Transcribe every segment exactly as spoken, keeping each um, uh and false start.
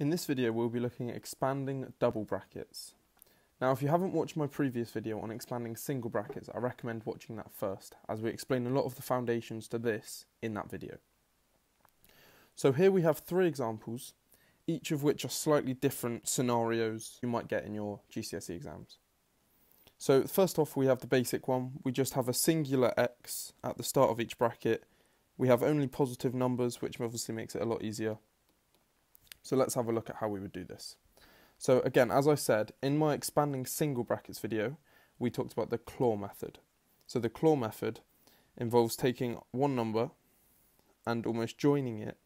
In this video, we'll be looking at expanding double brackets. Now, if you haven't watched my previous video on expanding single brackets, I recommend watching that first, as we explain a lot of the foundations to this in that video. So here we have three examples, each of which are slightly different scenarios you might get in your G C S E exams. So first off, we have the basic one. We just have a singular x at the start of each bracket. We have only positive numbers, which obviously makes it a lot easier. So let's have a look at how we would do this. So again, as I said, in my expanding single brackets video, we talked about the claw method. So the claw method involves taking one number and almost joining it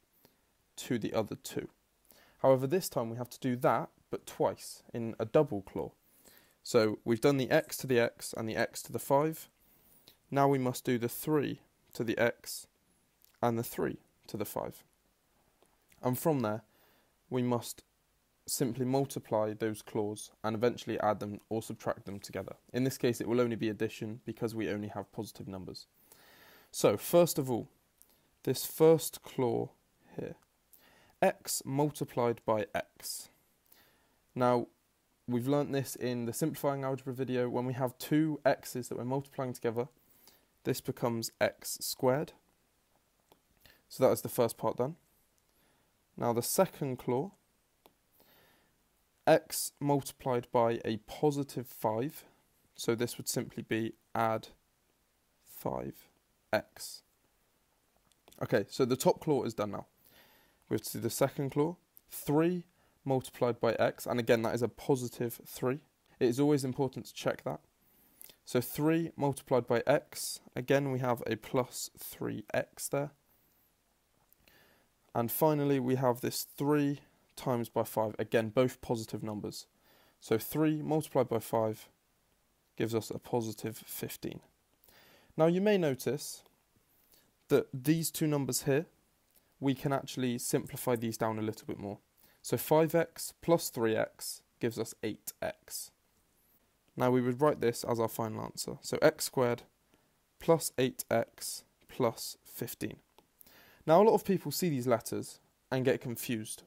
to the other two. However, this time we have to do that, but twice in a double claw. So we've done the x to the x and the x to the five. Now we must do the three to the x and the three to the five. And from there, we must simply multiply those claws and eventually add them or subtract them together. In this case, it will only be addition because we only have positive numbers. So first of all, this first claw here, x multiplied by x. Now, we've learnt this in the simplifying algebra video. When we have two x's that we're multiplying together, this becomes x squared. So that is the first part done. Now the second claw, x multiplied by a positive five, so this would simply be add five x. Okay, so the top claw is done now. We have to do the second claw, three multiplied by x, and again that is a positive three. It is always important to check that. So three multiplied by x, again we have a plus three x there. And finally, we have this three times by five, again, both positive numbers. So three multiplied by five gives us a positive fifteen. Now, you may notice that these two numbers here, we can actually simplify these down a little bit more. So five x plus three x gives us eight x. Now, we would write this as our final answer. So x squared plus eight x plus fifteen. Now, a lot of people see these letters and get confused.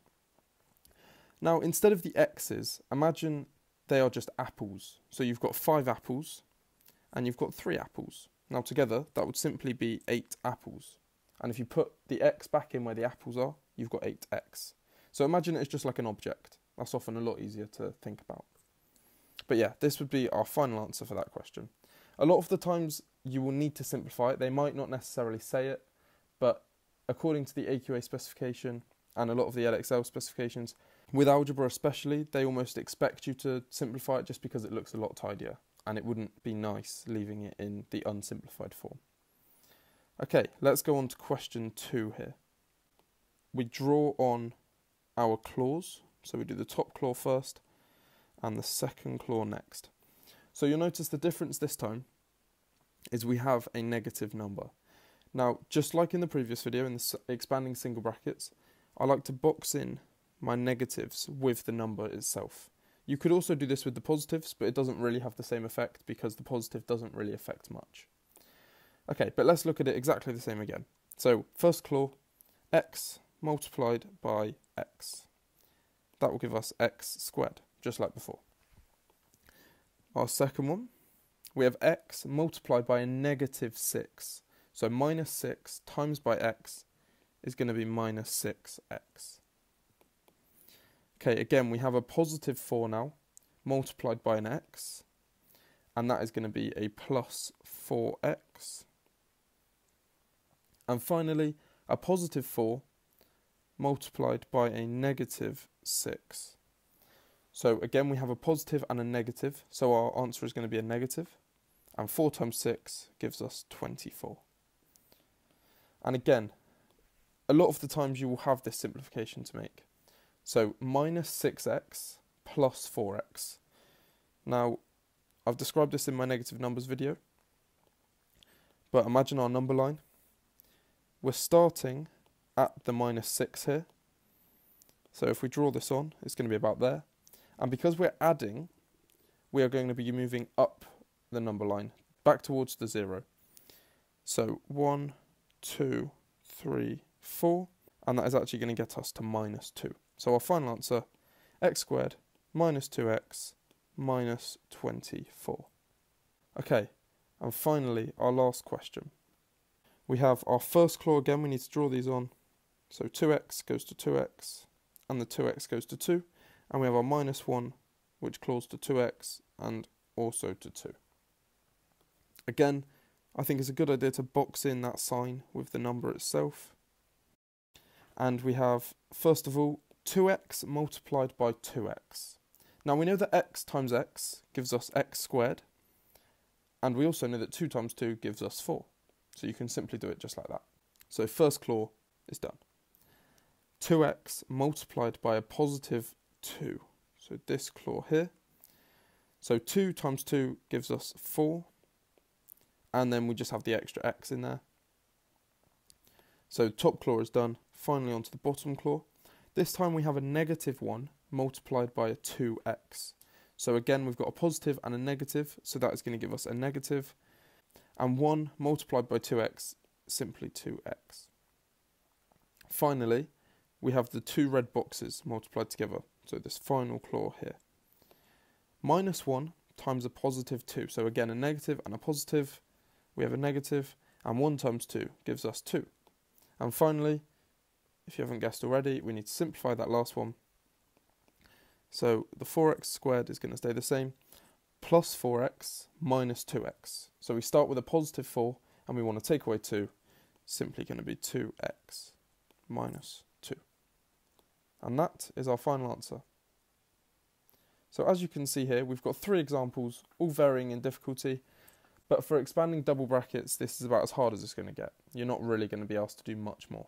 Now, instead of the x's, imagine they are just apples. So you've got five apples and you've got three apples. Now, together, that would simply be eight apples. And if you put the x back in where the apples are, you've got eight x. So imagine it's just like an object. That's often a lot easier to think about. But yeah, this would be our final answer for that question. A lot of the times you will need to simplify it. They might not necessarily say it, but according to the A Q A specification and a lot of the Edexcel specifications, with algebra especially, they almost expect you to simplify it just because it looks a lot tidier, and it wouldn't be nice leaving it in the unsimplified form. Okay, let's go on to question two here. We draw on our claws, so we do the top claw first and the second claw next. So you'll notice the difference this time is we have a negative number. Now, just like in the previous video, in the expanding single brackets, I like to box in my negatives with the number itself. You could also do this with the positives, but it doesn't really have the same effect because the positive doesn't really affect much. Okay, but let's look at it exactly the same again. So, first claw, x multiplied by x. That will give us x squared, just like before. Our second one, we have x multiplied by a negative six. So minus six times by x is going to be minus six x. Okay, again, we have a positive four now, multiplied by an x, and that is going to be a plus four x. And finally, a positive four multiplied by a negative six. So again, we have a positive and a negative, so our answer is going to be a negative, and four times six gives us twenty-four. And again, a lot of the times you will have this simplification to make. So minus six x plus four x. Now, I've described this in my negative numbers video, but imagine our number line. We're starting at the minus six here. So if we draw this on, it's going to be about there. And because we're adding, we are going to be moving up the number line, back towards the zero. So one, two, three, four, and that is actually going to get us to minus two. So our final answer, x squared minus two x minus twenty-four. Okay, and finally our last question. We have our first claw again, we need to draw these on. So two x goes to two x, and the two x goes to two, and we have our minus one, which claws to two x, and also to two. Again, I think it's a good idea to box in that sign with the number itself. And we have, first of all, two x multiplied by two x. Now we know that x times x gives us x squared, and we also know that two times two gives us four. So you can simply do it just like that. So first claw is done. two x multiplied by a positive two. So this claw here. So two times two gives us four. And then we just have the extra x in there. So top claw is done. Finally onto the bottom claw. This time we have a negative one multiplied by a two x. So again we've got a positive and a negative. So that is going to give us a negative. And one multiplied by two x, simply two x. Finally, we have the two red boxes multiplied together. So this final claw here. Minus one times a positive two. So again, a negative and a positive. We have a negative, and one times two gives us two. And finally, if you haven't guessed already, we need to simplify that last one. So the four x squared is going to stay the same. Plus four x minus two x. So we start with a positive four, and we want to take away two. Simply going to be two x minus two. And that is our final answer. So as you can see here, we've got three examples, all varying in difficulty. But for expanding double brackets, this is about as hard as it's going to get. You're not really going to be asked to do much more.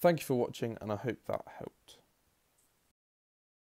Thank you for watching, and I hope that helped.